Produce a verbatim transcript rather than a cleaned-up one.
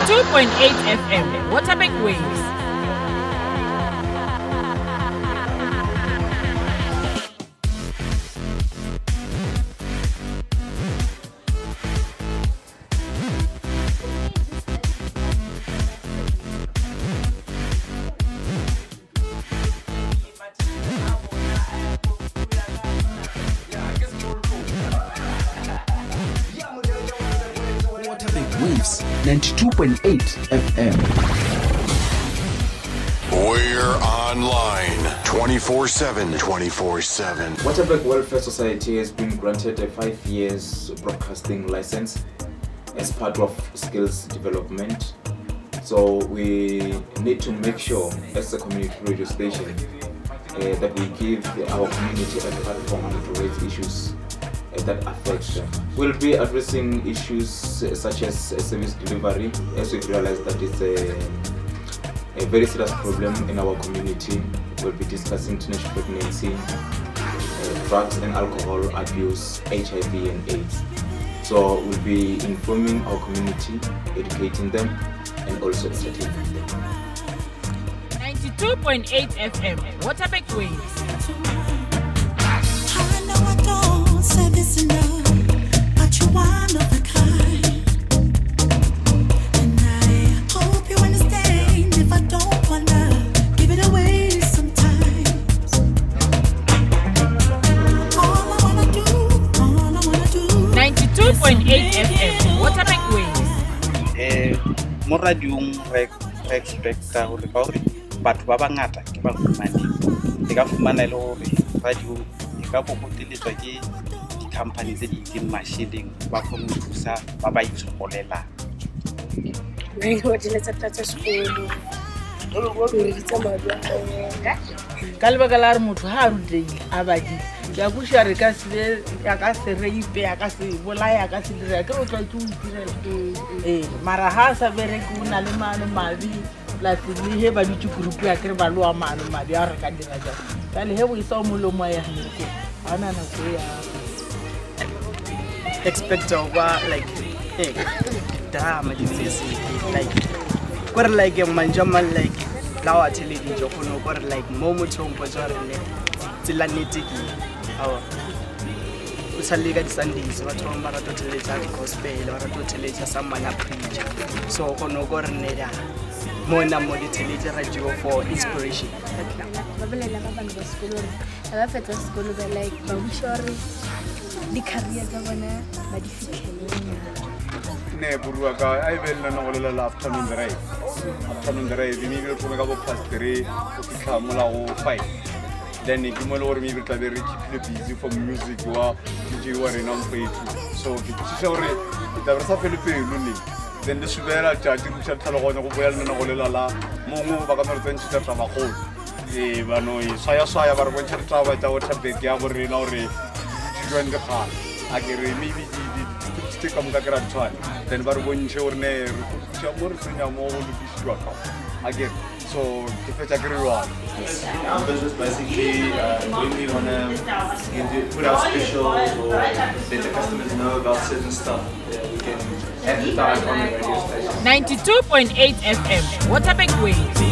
ninety-two point eight F M, Waterberg Waves. Waves ninety-two point eight F M. We're online twenty-four seven. twenty-four seven. Waterberg Welfare Society has been granted a five years broadcasting license as part of skills development. So we need to make sure, as a community radio station, uh, that we give our community a platform to raise issues that affects them. We'll be addressing issues such as service delivery, as we realize that it's a, a very serious problem in our community. We'll be discussing teenage pregnancy, uh, drugs and alcohol abuse, H I V and AIDS. So we'll be informing our community, educating them and also entertaining them. ninety-two point eight F M, Waterberg Waves. Service enough, but you want of the kind, and I hope you understand if I don't wanna give it away sometimes. All I wanna do, all I wanna do. ninety-two point eight F M, Waterberg Waves. Eh, mo radiong re expecta hore ba hore batho ba bangata ke ba fumane, ke ka fumana le hore radio e ka bokoteletswa ke companies that you machining, but from the Kusa, Baba Isopolela. Very good, let's attach a school. Calvagalar Mutuhardi, Abadi, Yabusha, Akasi, Reipe, Akasi, Bolaya, Akasi, Marahasa, very good, Aleman, Mavi, like we have a little group, Akribalo, Man, Madia, Candida. And here we saw Mulomaya, Anana. Expect over like hey damn it is like what like a manjaman like now at television jokono or like momo chompo jore le tsilanetiki aw usalika Sundays batho ba ra toteletsa gospel ba ra toteletsa samana preacher so kono go re ne ya mona mo diteletsa radio for inspiration ba belela ba bana ba sekolo ba fetsa sekolo ba like ba ushore the career governor, but if you ne Buruaga, I will not all after the raid. After the raid, we will come up past three, Kamala, five. Then the Gimolo will be very busy for music or you are in on pay. So the Chore, the Rasafilipi, Luni, then the Subera charging Chatalon, well, and Olala, Momo, Bagan, and Chitamaho. The Vanoi, Saya Saya, our winter travel at our Gabriel. Join the car. I can maybe stick on the grand time. Then, but when you're near, you're more to be struck again. So, the fetch agreeable. Our business basically, when we want to put out specials or let the customers know about certain stuff, we can advertise on the radio station. ninety-two point eight F M, Waterberg Waves.